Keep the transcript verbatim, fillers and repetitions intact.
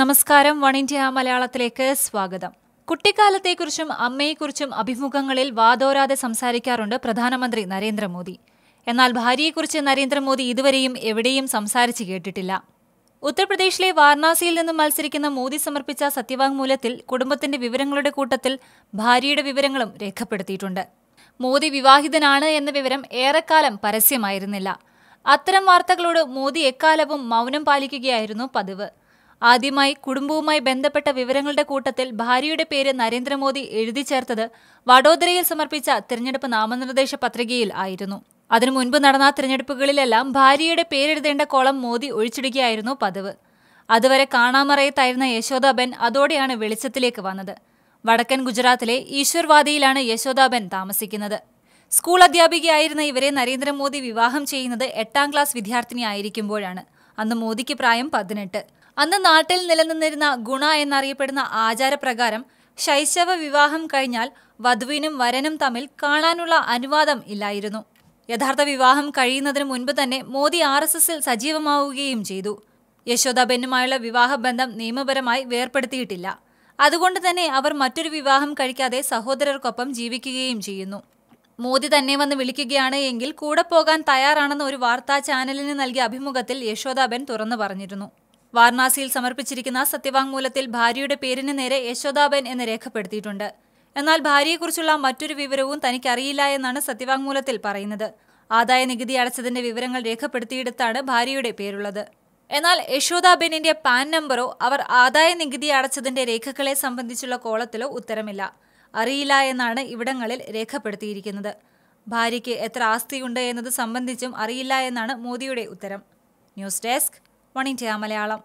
നമസ്കാരം one India മലയാളത്തിലേക്ക് സ്വാഗതം. കുട്ടിക്കാലത്തെക്കുറിച്ചും അമ്മയെക്കുറിച്ചും അഭിമുഖങ്ങളിൽ വാദോരാതെ സംസാരിക്കാറുണ്ട് പ്രധാനമന്ത്രി നരേന്ദ്രമോദി. എന്നാൽ ഭാര്യയെക്കുറിച്ച് നരേന്ദ്രമോദി ഇതുവരെയും എവിടെയും സംസാരിച്ചു കേട്ടിട്ടില്ല. ഉത്തർപ്രദേശിലെ വാരണാസിയിൽ നിന്നും മത്സരിക്കുന്ന മോദി സമർപ്പിച്ച സത്യവാങ്മൂലത്തിൽ കുടുംബത്തിന്റെ വിവരങ്ങളുടെ കൂട്ടത്തിൽ ഭാര്യയുടെ വിവരങ്ങളും രേഖപ്പെടുത്തിയിട്ടുണ്ട്. മോദി വിവാഹിതനാണ് എന്ന വിവരം ഏറെക്കാലം പരസ്യമായിരുന്നില്ല. അത്തരം വാർത്തകളോട് മോദി എക്കാലവും മൗനം പാലിക്കുകയായിരുന്നു പതിവ്. ആദ്യമായി കുടുംബവുമായി ബന്ധപ്പെട്ട വിവരങ്ങളുടെ കൂട്ടത്തിൽ ഭാര്യയുടെ പേര് നരേന്ദ്രമോദി എഴുതി ചേർത്തത് വഡോദരയിൽ സമർപ്പിച്ച തിരഞ്ഞെടുപ്പ് നാമനിർദ്ദേശ പത്രികയിൽ ആയിരുന്നു. അതിനു മുൻപ് നടന്ന തിരഞ്ഞെടുപ്പുകളിലെല്ലാം ഭാര്യയുടെ പേരെഴുതേണ്ട കോളം മോദി ഒഴിച്ചിടുകയായിരുന്നു പതിവ്. അതുവരെ കാണാമറയത്തായിരുന്ന യശോദാബെൻ അതോടെയാണ് വെളിച്ചത്തിലേക്ക് വന്നത്. വടക്കൻ ഗുജറാത്തിലെ ഈശ്വർവാദിയിലാണ് യശോദാബെൻ താമസിക്കുന്നത്. സ്കൂൾ അധ്യാപികയായിരുന്ന ഇവരെ നരേന്ദ്രമോദി വിവാഹം ചെയ്യുന്നത് എട്ടാം ക്ലാസ് വിദ്യാർത്ഥിനിയായിരിക്കുമ്പോഴാണ്. അന്ന് മോദിക്ക് പ്രായം പതിനെട്ട്. അന്ന് നാട്ടിൽ നിലനിന്നിരുന്ന ഗുണ എന്നറിയപ്പെടുന്ന ആചാരപ്രകാരം ശൈശവ വിവാഹം കഴിഞ്ഞാൽ വധുവിനും വരനും തമ്മിൽ കാണാനുള്ള അനുവാദം ഇല്ലായിരുന്നു. യഥാർത്ഥ വിവാഹം കഴിയുന്നതിന് മുൻപ് തന്നെ മോദി ആർ എസ് എസിൽ സജീവമാവുകയും ചെയ്തു. യശോദാബെന്നുമായുള്ള വിവാഹബന്ധം നിയമപരമായി വേർപ്പെടുത്തിയിട്ടില്ല. അതുകൊണ്ട് തന്നെ അവർ മറ്റൊരു വിവാഹം കഴിക്കാതെ സഹോദരർക്കൊപ്പം ജീവിക്കുകയും ചെയ്യുന്നു. മോദി തന്നെ വന്ന് വിളിക്കുകയാണ് എങ്കിൽ കൂടെ പോകാൻ തയ്യാറാണെന്ന് ഒരു വാർത്താ ചാനലിന് നൽകിയ അഭിമുഖത്തിൽ യശോദാബെൻ തുറന്നു പറഞ്ഞിരുന്നു. വാരണാസിയിൽ സമർപ്പിച്ചിരിക്കുന്ന സത്യവാങ്മൂലത്തിൽ ഭാര്യയുടെ പേരിന് നേരെ യശോദാബെൻ എന്ന് രേഖപ്പെടുത്തിയിട്ടുണ്ട്. എന്നാൽ ഭാര്യയെക്കുറിച്ചുള്ള മറ്റൊരു വിവരവും തനിക്കറിയില്ല എന്നാണ് സത്യവാങ്മൂലത്തിൽ പറയുന്നത്. ആദായ നികുതി അടച്ചതിന്റെ വിവരങ്ങൾ രേഖപ്പെടുത്തിയിടത്താണ് ഭാര്യയുടെ പേരുള്ളത്. എന്നാൽ യശോദാബെന്നിന്റെ പാൻ നമ്പറോ അവർ ആദായ നികുതി അടച്ചതിന്റെ രേഖകളെ സംബന്ധിച്ചുള്ള കോളത്തിലോ ഉത്തരമില്ല. അറിയില്ല എന്നാണ് ഇവിടങ്ങളിൽ രേഖപ്പെടുത്തിയിരിക്കുന്നത്. ഭാര്യയ്ക്ക് എത്ര ആസ്തിയുണ്ട് എന്നത് സംബന്ധിച്ചും അറിയില്ല എന്നാണ് മോദിയുടെ ഉത്തരം. News desk one India Malayalam.